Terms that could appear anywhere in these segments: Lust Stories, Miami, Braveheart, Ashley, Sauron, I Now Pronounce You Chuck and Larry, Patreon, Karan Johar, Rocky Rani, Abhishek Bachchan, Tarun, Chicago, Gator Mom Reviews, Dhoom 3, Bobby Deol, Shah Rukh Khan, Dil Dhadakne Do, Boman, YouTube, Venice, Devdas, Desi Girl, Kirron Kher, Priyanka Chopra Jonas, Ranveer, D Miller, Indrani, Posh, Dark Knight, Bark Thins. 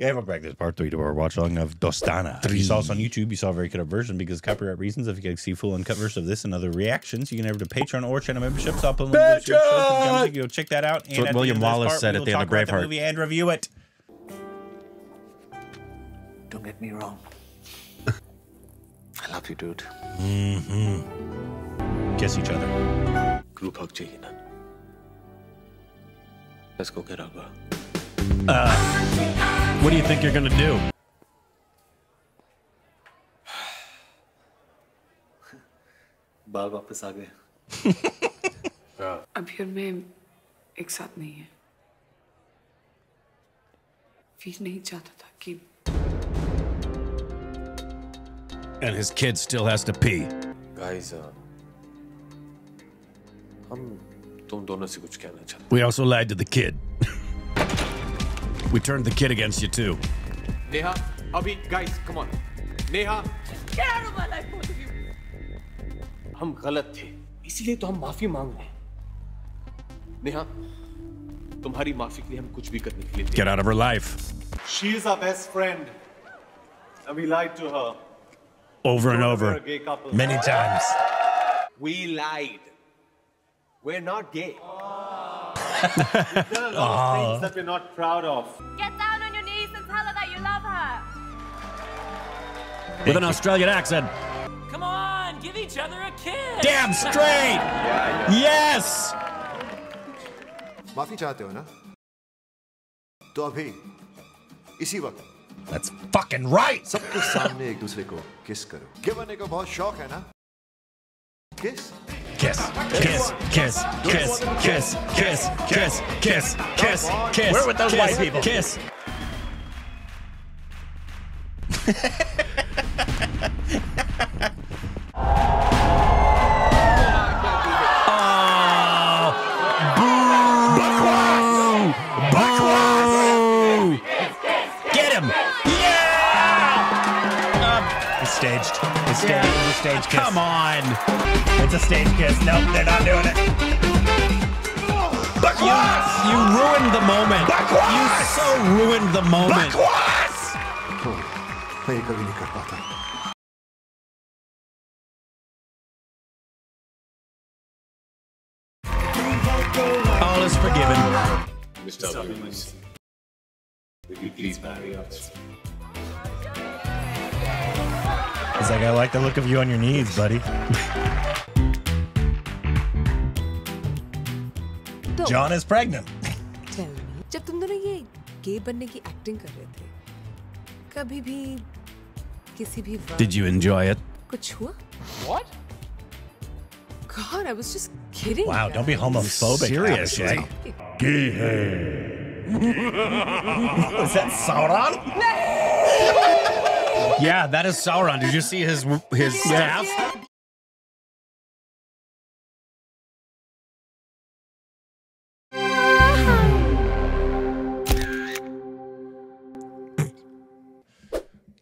Yeah, everyone, Greg, there's part 3 to our watch along of Dostana. If you saw us on YouTube, you saw a very cut up version because copyright reasons. If you can see full uncut version of this and other reactions, you can head over to Patreon or channel memberships. I'll put a link to the go check that out. And so what William Wallace said at the end of Braveheart. Movie and review it. Don't get me wrong. I love you, dude. Mm-hmm. Kiss each other. Group hug chahiye na. Let's go get our girl. What do you think you're gonna do? अब फिर मैं एक साथ नहीं है। फिर नहीं चाहता था कि And his kid still has to pee. Guys, we also lied to the kid. We turned the kid against you, too. Neha, Abhi, guys, come on. Neha. Just get out of my life, both of you. हम गलत थे, इसलिए तो हम माफी मांग रहे हैं। नेहा, तुम्हारी माफी के लिए हम कुछ भी करने के लिए तैयार हैं। Get out of her life. She is our best friend, and we lied to her. Over and over, many times. We lied. We're not gay. We've done a lot of things that we're not proud of. Get down on your knees and tell her that you love her. With an Australian accent. Come on, give each other a kiss. Damn straight. Yeah, yeah. Yes. Maafi chahte ho na? To abhi, isi waqt. That's fucking right. सबके सामने एक दूसरे को kiss करो. Given को बहुत शौक है ना? Kiss. Kiss, kiss, kiss, kiss, kiss, kiss, kiss, kiss, kiss, kiss. Where with those white people? Kiss. Oh, boo! Boo! Get him! Yeah! It's staged. It's staged. It's a stage kiss. Come on. It's a stage kiss. Nope, they're not doing it. Bakwas! You ruined the moment. Bakwas! You so ruined the moment. Bakwas! All is forgiven. Mr. W, will you please marry us? It's like, I like the look of you on your knees, buddy. John is pregnant. Tell me, जब तुम दोनों ये gay बनने की acting कर रहे थे, कभी भी किसी भी Did you enjoy it? कुछ हुआ? What? God, I was just kidding. Wow, don't be homophobic. Seriously. Gay है. Is that Sauron? Yeah, that is Sauron. Did you see his staff? Yeah.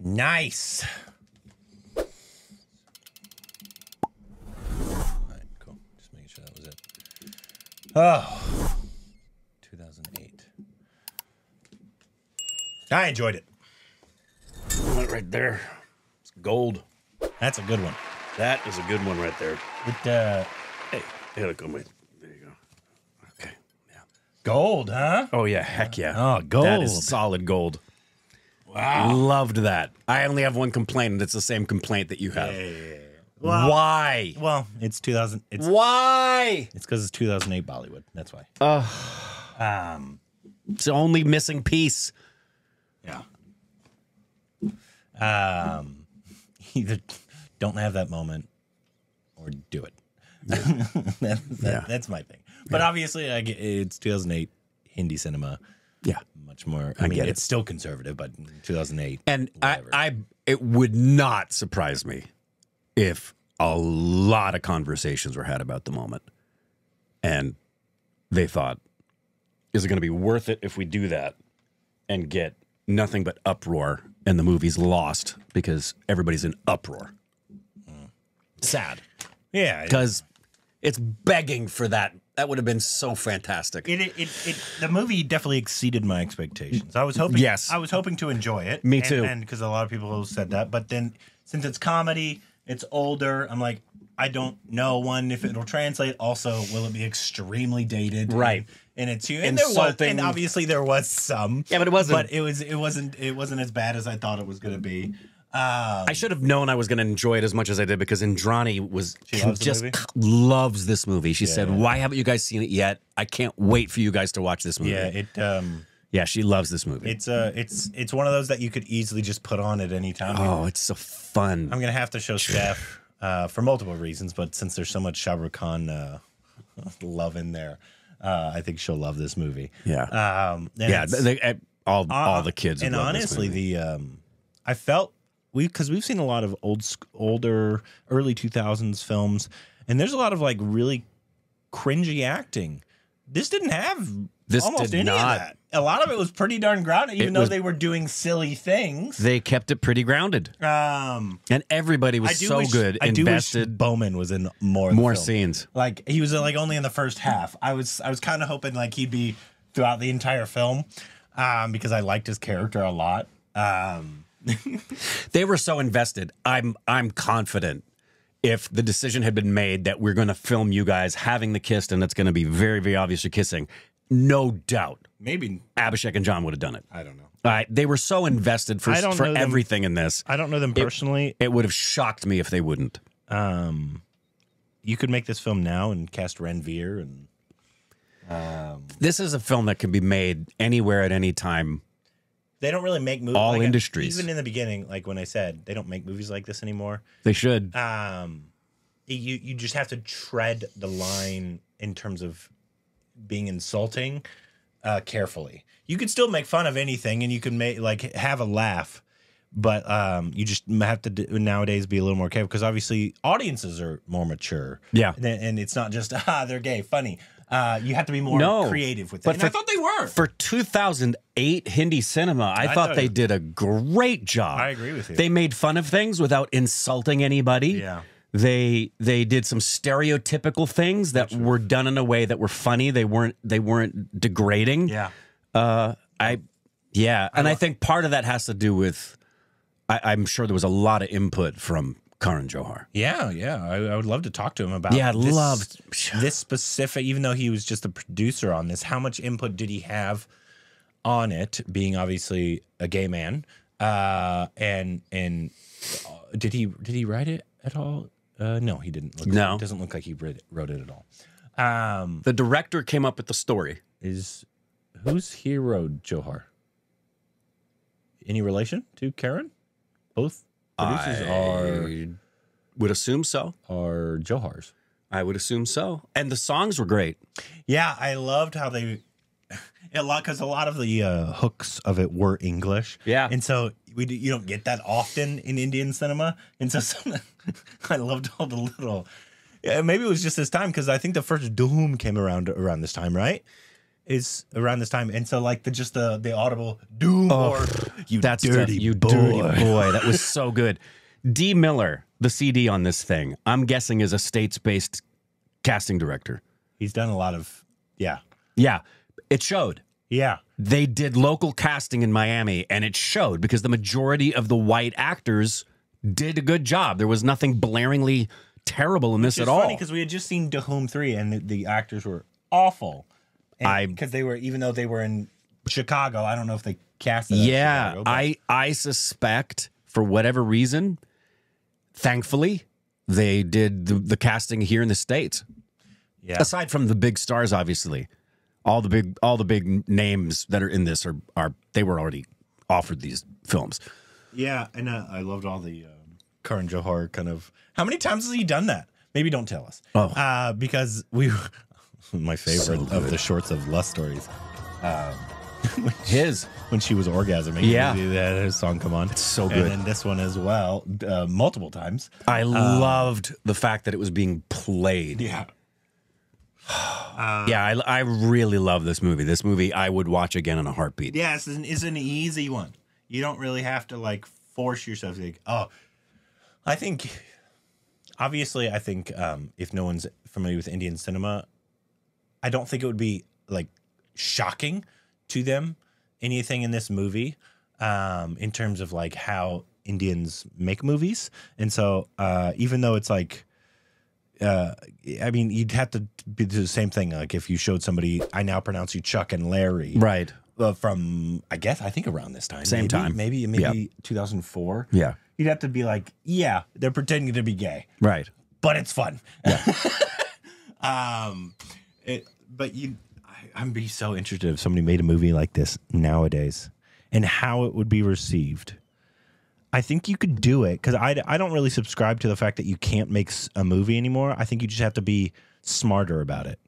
Nice. All right, cool. Just making sure that was it. Oh, 2008. I enjoyed it. That right there. It's gold. That's a good one. That is a good one right there. It, hey, there you go. Okay. Yeah. Gold, huh? Oh, yeah. Heck yeah. Oh, gold. That is solid gold. Wow. Loved that. I only have one complaint, and it's the same complaint that you have. Yeah. Well, why? Well, it's 2000. It's, why? It's because it's 2008 Bollywood. That's why. It's the only missing piece. Yeah. Either don't have that moment or do it. Yeah. That's my thing. But obviously, it's 2008 Hindi cinema. Yeah. Much more. I mean, it's still conservative, but 2008. And it would not surprise me if a lot of conversations were had about the moment. And they thought, is it going to be worth it if we do that and get nothing but uproar and the movie's lost because everybody's in uproar? Sad. Yeah. Because it's begging for that That would have been so fantastic. The movie definitely exceeded my expectations. I was hoping, yes, I was hoping to enjoy it. Me too. And because a lot of people said that, but then since it's comedy, it's older. I'm like, I don't know if it'll translate. Also, will it be extremely dated? Right. And it's huge. And obviously there was some. Yeah, but it wasn't. But it wasn't as bad as I thought it was going to be. I should have known I was going to enjoy it as much as I did because Indrani just loves this movie. She said, "Why haven't you guys seen it yet? I can't wait for you guys to watch this movie." Yeah, yeah, she loves this movie. It's one of those that you could easily just put on at any time. Oh, it's so fun. I'm gonna have to show Steph for multiple reasons, but since there's so much Shah Rukh Khan love in there, I think she'll love this movie. Yeah, yeah, all the kids. And honestly, I felt. Because we've seen a lot of older early 2000s films, and there's a lot of like really cringy acting. This didn't have almost any of that. A lot of it was pretty darn grounded, even though they were doing silly things. They kept it pretty grounded. And everybody was so invested. I do wish Boman was in more scenes. Like he was like only in the first half. I was kind of hoping like he'd be throughout the entire film, because I liked his character a lot. They were so invested. I'm confident if the decision had been made that we're going to film you guys having the kiss and it's going to be very, very obvious you're kissing, no doubt. Maybe Abhishek and John would have done it. I don't know. They were so invested for everything in this. I don't know them personally. It would have shocked me if they wouldn't. You could make this film now and cast Ranveer. This is a film that can be made anywhere at any time. They don't really make movies. All industries. Even in the beginning, like when I said, they don't make movies like this anymore. They should. You just have to tread the line in terms of being insulting carefully. You could still make fun of anything, and you can make have a laugh, but you just have to nowadays be a little more careful because obviously audiences are more mature. Yeah, and it's not just they're gay, funny. You have to be more creative with it. And I thought they were. For 2008 Hindi cinema, I thought they did a great job. I agree with you. They made fun of things without insulting anybody. Yeah. They did some stereotypical things that were done in a way that were funny. They weren't degrading. Yeah. And I think part of that has to do with I'm sure there was a lot of input from Karan Johar. Yeah, yeah. I would love to talk to him about this specific, even though he was just a producer on this, how much input did he have on it, being obviously a gay man? And did he write it at all? No, he didn't. It doesn't look like he wrote it at all. The director came up with the story. Who's Hero Johar? Any relation to Karan? Both? Producers would assume so. Are Johars. I would assume so. And the songs were great. Yeah, I loved how they because a lot of the hooks of it were English. Yeah, and so you don't get that often in Indian cinema. And so I loved all the little. Yeah, maybe it was just this time because I think the first Dhoom came around this time, right? Is around this time, and so like the audible doom or you dirty boy. That was so good. D Miller, the CD on this thing, I'm guessing is a states-based casting director. He's done a lot of it showed. Yeah, they did local casting in Miami, and it showed because the majority of the white actors did a good job. There was nothing blaringly terrible in this at all. Funny because we had just seen Dhoom 3, and the actors were awful. Because they were, even though they were in Chicago, I don't know if they cast it. Yeah, Chicago, I suspect for whatever reason, thankfully, they did the casting here in the States. Yeah. Aside from the big stars, obviously, all the big names that are in this are they were already offered these films. Yeah, and I loved all the Karan Johar kind of. How many times has he done that? Maybe don't tell us. Oh, because we. My favorite of the shorts of Lust Stories. When she was orgasming. Yeah. That song, come on. It's so good. And then this one as well, multiple times. I loved the fact that it was being played. Yeah. I really love this movie. This movie I would watch again in a heartbeat. Yeah, it's an easy one. You don't really have to, like, force yourself to think, I think, obviously, if no one's familiar with Indian cinema, I don't think it would be like shocking to them anything in this movie in terms of like how Indians make movies. And so even though it's like I mean, you'd have to do the same thing. Like if you showed somebody, I Now Pronounce You Chuck and Larry. Right. From, I guess, I think around this time. Same time. Maybe yeah. 2004. Yeah. You'd have to be like, yeah, they're pretending to be gay. Right. But it's fun. Yeah. But I'd be so interested if somebody made a movie like this nowadays and how it would be received. I think you could do it because I don't really subscribe to the fact that you can't make a movie anymore. I think you just have to be smarter about it.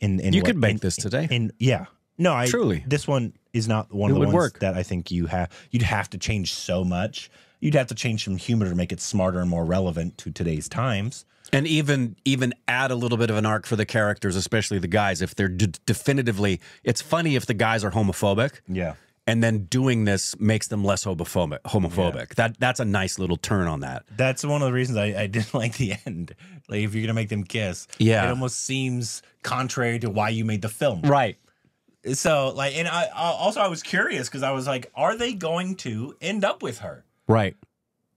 You could make this today. Yeah. No, truly. This one is not one of the ones that I think you'd have to change so much. You'd have to change some humor to make it smarter and more relevant to today's times. And even add a little bit of an arc for the characters, especially the guys, if they're definitively... It's funny if the guys are homophobic. Yeah. And then doing this makes them less homophobic. Yeah. That's a nice little turn on that. That's one of the reasons I didn't like the end. Like, if you're going to make them kiss, it almost seems contrary to why you made the film. Right. So, like, and I was curious because I was like, are they going to end up with her? Right.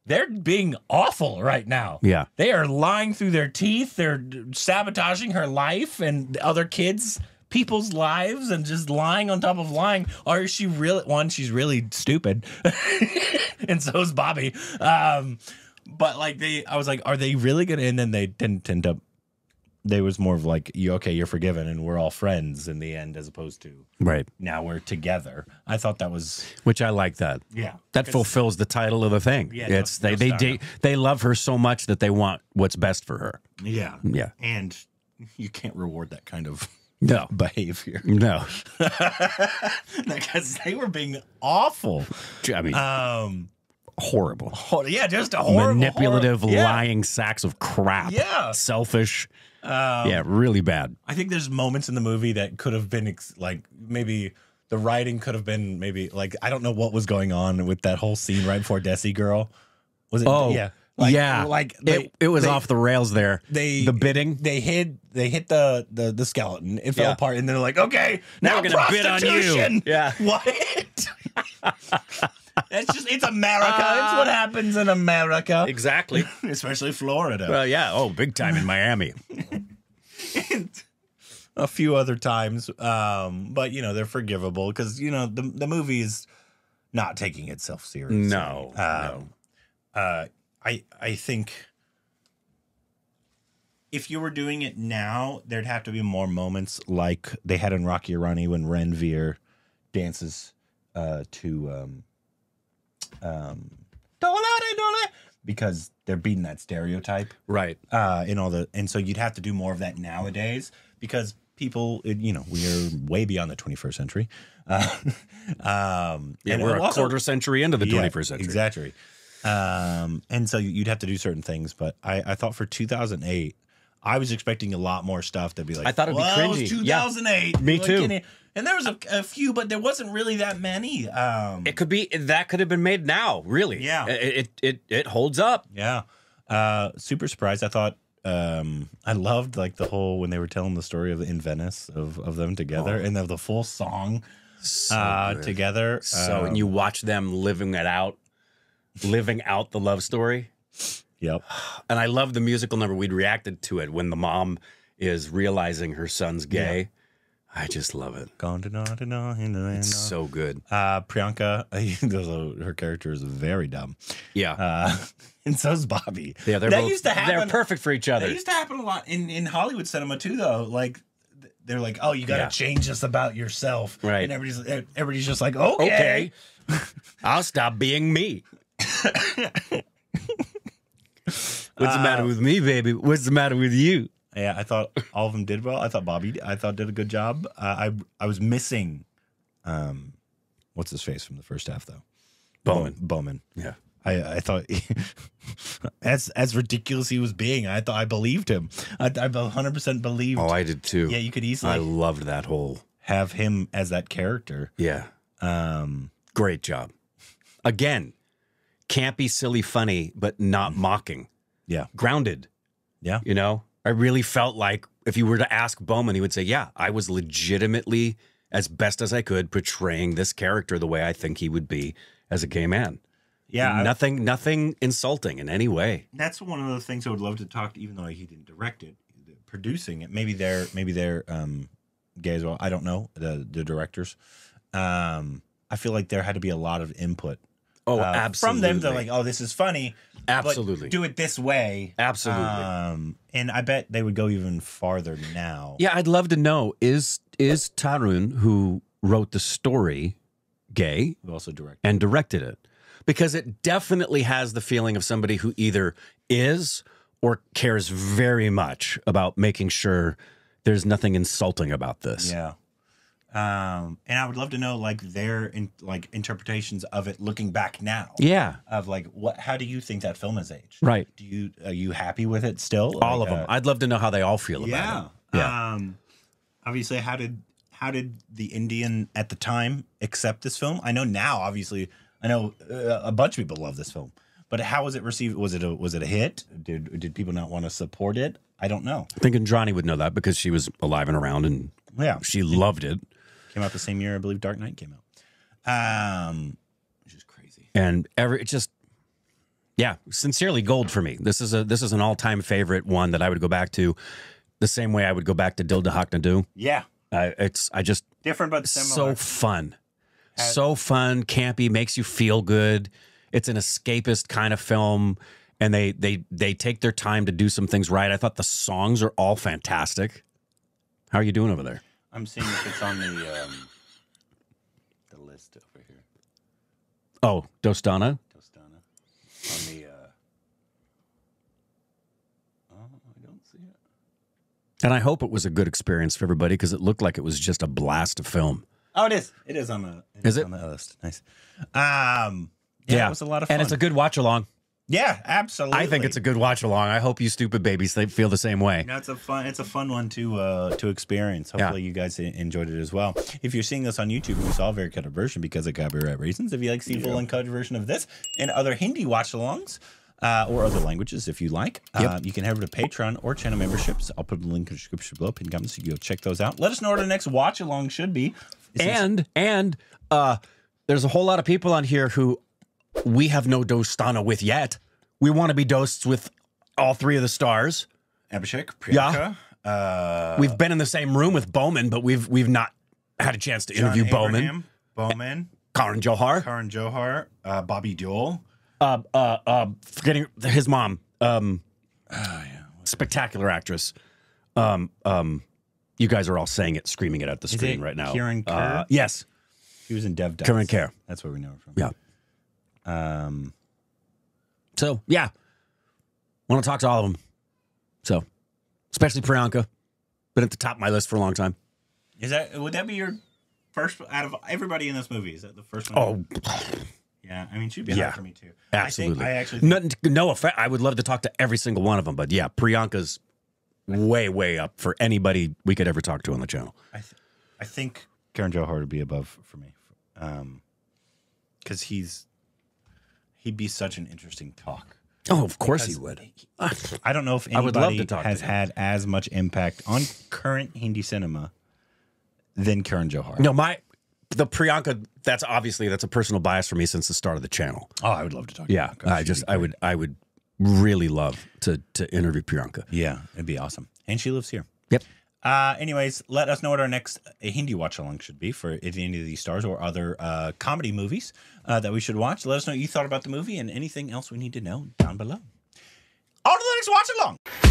They're being awful right now. Yeah. They are lying through their teeth. They're sabotaging her life and other kids, people's lives, and just lying on top of lying. Or is she really, one, she's really stupid. And so is Bobby. But like I was like, are they really going to, and then they didn't end up. There was more of like, okay, you're forgiven and we're all friends in the end, as opposed to right now we're together. I thought that was, which I like that. Yeah, that fulfills the title of the thing. Yeah, it's they love her so much that they want what's best for her. Yeah, yeah, and you can't reward that kind of behavior. No, because they were being awful. I mean, horrible. Yeah, just a horrible, manipulative, lying sacks of crap. Yeah, selfish. Yeah, really bad. I think there's moments in the movie that could have been like maybe the writing could have been maybe like I don't know what was going on with that whole scene right before Desi Girl. Was it? Oh yeah, like, yeah. Like it was off the rails there. The bidding. They hit the skeleton. It fell apart, and they're like, okay, now we're gonna bid on you. Yeah. What? It's just, it's America. It's what happens in America. Exactly. Especially Florida. Well, yeah. Oh, big time in Miami. A few other times. But, you know, they're forgivable because, you know, the movie is not taking itself seriously. No. I think if you were doing it now, there'd have to be more moments like they had in Rocky Rani when Ranveer dances to... because they're beating that stereotype, right? And so you'd have to do more of that nowadays because people, you know, we are way beyond the 21st century. Yeah, and we're a quarter century into the 21st century, exactly. And so you'd have to do certain things. But I thought for 2008, I was expecting a lot more stuff to be like. I thought it'd be cringy. It was 2008. Yeah. Me too. And there was a few, but there wasn't really that many. It could be that could have been made now, really. Yeah, it holds up. Yeah, super surprised. I thought I loved like the whole when they were telling the story of in Venice of them together and of the full song together. So and you watch them living out the love story. Yep. And I love the musical number. We'd reacted to it when the mom is realizing her son's gay. Yeah. I just love it. It's so good. Priyanka, her character is very dumb. Yeah. And so is Bobby. Yeah, they're both, used to happen, they're perfect for each other. That used to happen a lot in Hollywood cinema too, though. Like, they're like, oh, you got to change this about yourself. Right. And everybody's just like, okay. I'll stop being me. What's the matter with me, baby? What's the matter with you? Yeah, I thought all of them did well. I thought Bobby, did a good job. I was missing, what's his face from the first half though, Boman. Yeah, I thought as ridiculous he was being, I thought I believed him. I 100% believed. Oh, I did too. Yeah, you could easily. I loved that whole have him as that character. Yeah, great job. Again, campy, silly, funny, but not mocking. Yeah, grounded. Yeah, you know. I really felt like if you were to ask Boman, he would say, yeah, I was legitimately, as best as I could, portraying this character the way I think he would be as a gay man. Yeah. Nothing insulting in any way. That's one of the things I would love to talk to, even though he didn't direct it, producing it. Maybe they're gay as well. I don't know, the directors. I feel like there had to be a lot of input. Oh, absolutely. From them, they're like, oh, this is funny. Absolutely. But do it this way. Absolutely. And I bet they would go even farther now. Yeah, I'd love to know, is Tarun, who wrote the story, gay? Who also directed and directed it. Because it definitely has the feeling of somebody who either is or cares very much about making sure there's nothing insulting about this. Yeah. And I would love to know, like, their interpretations of it looking back now. Yeah. Of like, how do you think that film has aged? Right. Are you happy with it still? All of them. I'd love to know how they all feel about it. Yeah. Obviously, how did the Indian at the time accept this film? I know now, obviously, I know a bunch of people love this film, but how was it received? Was it a hit? Did people not want to support it? I don't know. I think Indrani would know that because she was alive and around, and yeah, she loved it. Came out the same year, I believe, Dark Knight came out. Which is crazy. And it's just, yeah, sincerely gold for me. This is an all-time favorite, one that I would go back to the same way I would go back to Dil Dhadakne Do. Yeah. I just different but similar. So fun. So fun, campy, makes you feel good. It's an escapist kind of film, and they take their time to do some things right. I thought the songs are all fantastic. How are you doing over there? I'm seeing if it's on the list over here. Oh, Dostana? Dostana. On the I don't see it. And I hope it was a good experience for everybody, because it looked like it was just a blast of film. Oh, it is. It is on the list. Nice. Yeah, it was a lot of fun. And it's a good watch along. Yeah, absolutely. I think it's a good watch along. I hope you stupid babies feel the same way. No, it's a fun one to experience. Hopefully you guys enjoyed it as well. If you're seeing this on YouTube, we saw a very cut version because of copyright reasons. If you like to see a full uncut version of this and other Hindi watch alongs, or other languages if you like. You can head over to Patreon or channel memberships. I'll put the link in the description below. Pin comments so you go check those out. Let us know what our next watch along should be. And there's a whole lot of people on here who we have no Dostana with yet. We want to be Dosts with all three of the stars. Abhishek, Priyanka. Yeah. We've been in the same room with Boman, but we've not had a chance to interview Boman. Boman. Karan Johar. Karan Johar. Bobby Deol. Forgetting his mom. Spectacular actress. You guys are all saying it, screaming it at the screen right now. Kirron Kher? Yes. She was in Devdas. Kirron Kher. That's where we know her from. Yeah. So yeah, want to talk to all of them. So especially Priyanka, been at the top of my list for a long time. Would that be your first out of everybody in this movie? Is that the first one? Oh. Yeah, I mean, she'd be hard for me too. Absolutely. No offense, I would love to talk to every single one of them, but yeah, Priyanka's way up for anybody we could ever talk to on the channel. I think Karan Johar would be above for me, because he'd be such an interesting talk. Oh, of course he would. I don't know if anybody has had as much impact on current Hindi cinema than Karan Johar. No, the Priyanka, that's a personal bias for me since the start of the channel. Oh, I would love to talk to Priyanka. I would really love to interview Priyanka. Yeah, it'd be awesome. And she lives here. Yep. Anyways, let us know what our next Hindi watch-along should be for any of these stars or other comedy movies that we should watch. Let us know what you thought about the movie and anything else we need to know down below. On to the next watch-along!